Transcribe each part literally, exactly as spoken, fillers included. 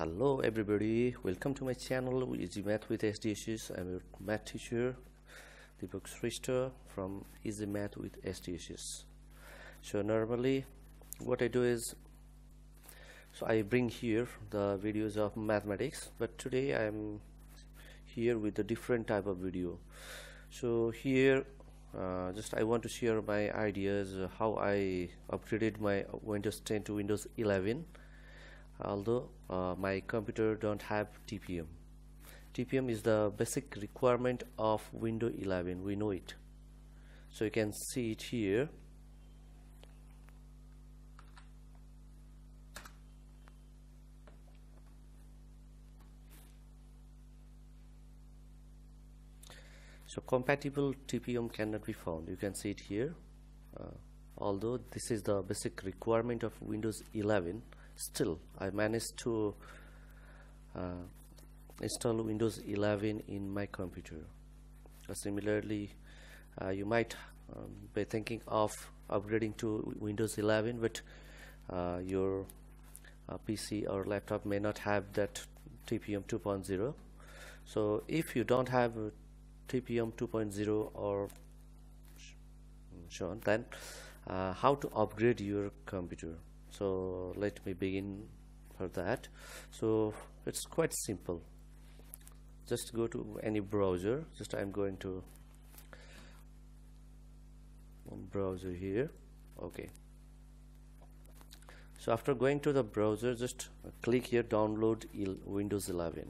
Hello everybody, welcome to my channel Easy Math with S D S S. I'm your math teacher Deepak Shrestha from Easy Math with S D S S. So normally what I do is, so I bring here the videos of mathematics, but today I'm here with a different type of video. So here uh, just I want to share my ideas uh, how I upgraded my Windows ten to Windows eleven, although uh, my computer don't have T P M. T P M is the basic requirement of Windows eleven, we know it. So you can see it here. So compatible T P M cannot be found, you can see it here. Uh, although this is the basic requirement of Windows eleven, still I managed to uh, install Windows eleven in my computer. Uh, similarly uh, you might um, be thinking of upgrading to Windows eleven, but uh, your uh, P C or laptop may not have that T P M two point oh. so if you don't have T P M two point oh or so on, then uh, how to upgrade your computer? So let me begin for that. So it's quite simple, just go to any browser. Just I'm going to one browser here. Okay, so after going to the browser, just click here download Windows eleven.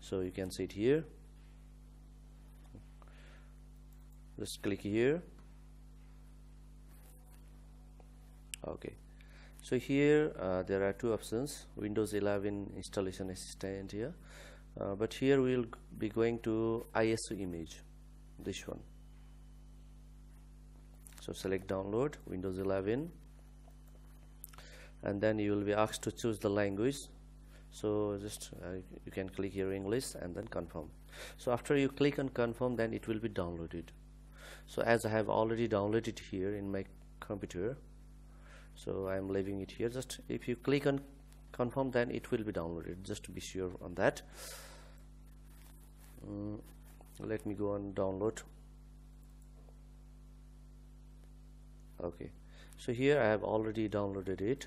So you can see it here, just click here. Okay, so here uh, there are two options, Windows eleven installation assistant here, uh, but here we will be going to I S O image, this one. So select download Windows eleven, and then you will be asked to choose the language. So just uh, you can click here English and then confirm. So after you click on confirm, then it will be downloaded. So as I have already downloaded here in my computer, so I'm leaving it here. Just if you click on confirm, then it will be downloaded, just to be sure on that. Um, let me go on download. Okay, so here I have already downloaded it.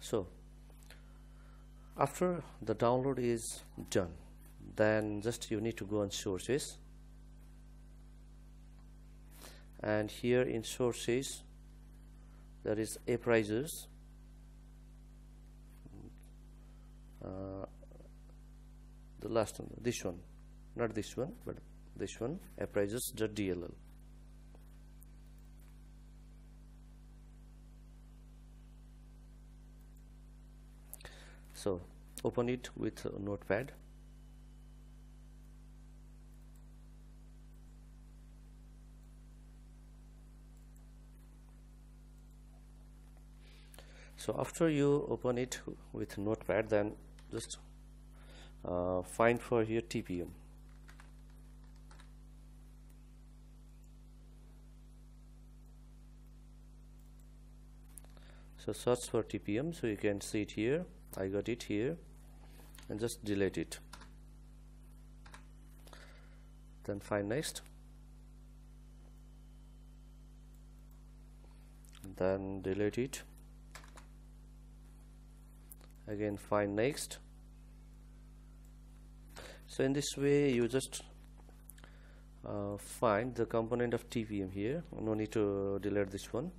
So after the download is done, then just you need to go on sources, and here in sources there is appraisers uh, the last one, this one, not this one but this one, appraisers dot D L L. So open it with a notepad. So after you open it with notepad, then just uh, find for here T P M. So search for T P M, so you can see it here. I got it here, and just delete it, then find next, then delete it again, find next. So in this way you just uh, find the component of T P M here. No need to delete this one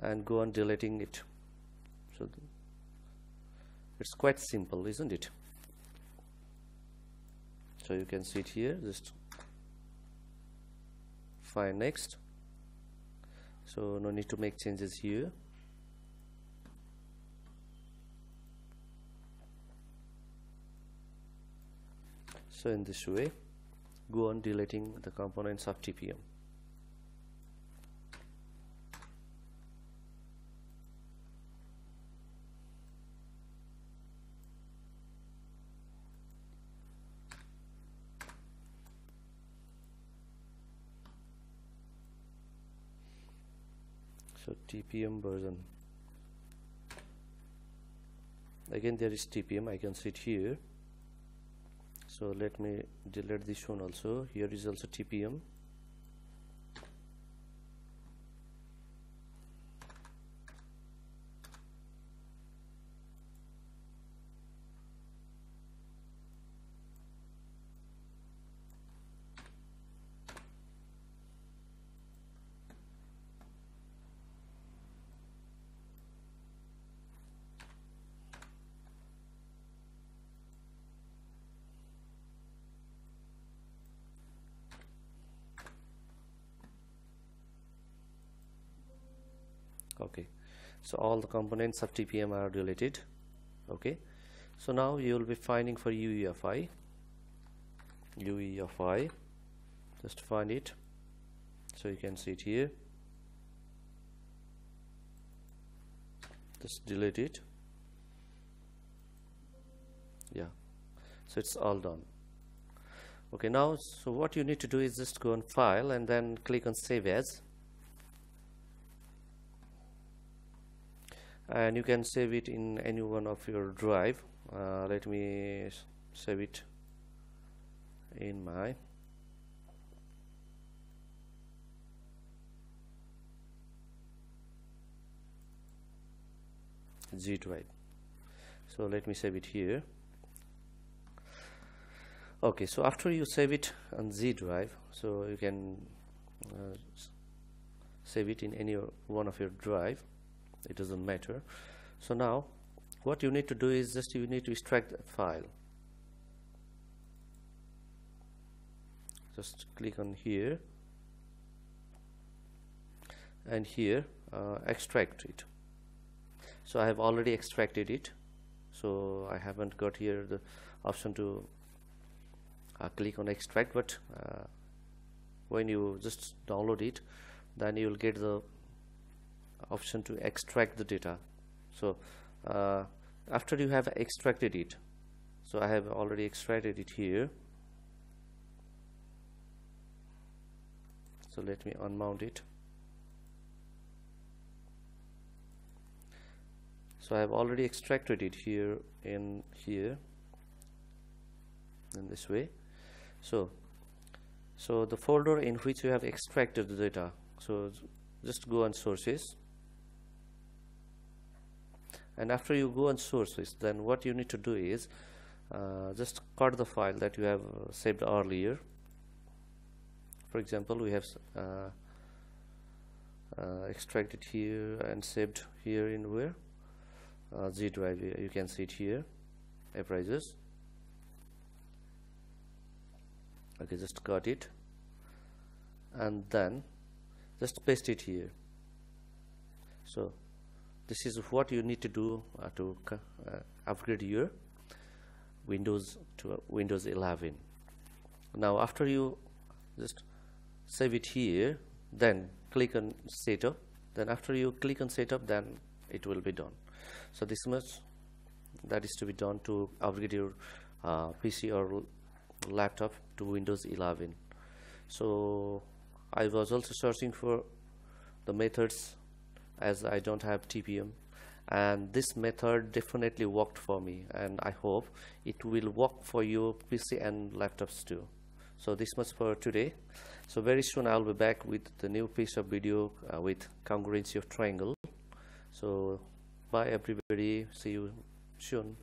and go on deleting it. So it's quite simple, isn't it? So you can see it here, just find next. So no need to make changes here. So in this way, go on deleting the components of T P M. So T P M version, again there is T P M, I can see it here. So let me delete this one also. Here is also T P M. Okay, so all the components of T P M are deleted. Okay, so now you will be finding for U E F I. U E F I, just find it. So you can see it here. Just delete it. Yeah, so it's all done. Okay, now so what you need to do is just go on File and then click on Save As. And you can save it in any one of your drive. Uh, let me save it in my G drive. So let me save it here. Okay, so after you save it on G drive, so you can uh, save it in any one of your drive. It doesn't matter. So now what you need to do is just you need to extract that file. Just click on here and here uh, extract it. So I have already extracted it, so I haven't got here the option to uh, click on extract, but uh, when you just download it, then you will get the option to extract the data. So uh, after you have extracted it, so I have already extracted it here, so let me unmount it. So I have already extracted it here in here in this way. So so the folder in which you have extracted the data, so just go on Sources. And after you go on Sources, then what you need to do is uh, just cut the file that you have saved earlier. For example, we have uh, uh, extracted here and saved here in where uh, G drive. You can see it here, appraisers. Okay, just cut it and then just paste it here. So this is what you need to do uh, to uh, upgrade your Windows to uh, Windows eleven. Now after you just save it here, then click on Setup. Then after you click on Setup, then it will be done. So this much that is to be done to upgrade your uh, P C or laptop to Windows eleven. So I was also searching for the methods, as I don't have T P M, and this method definitely worked for me, and I hope it will work for your P C and laptops too. So this much for today. So very soon I'll be back with the new piece of video uh, with congruency of triangle. So bye everybody, see you soon.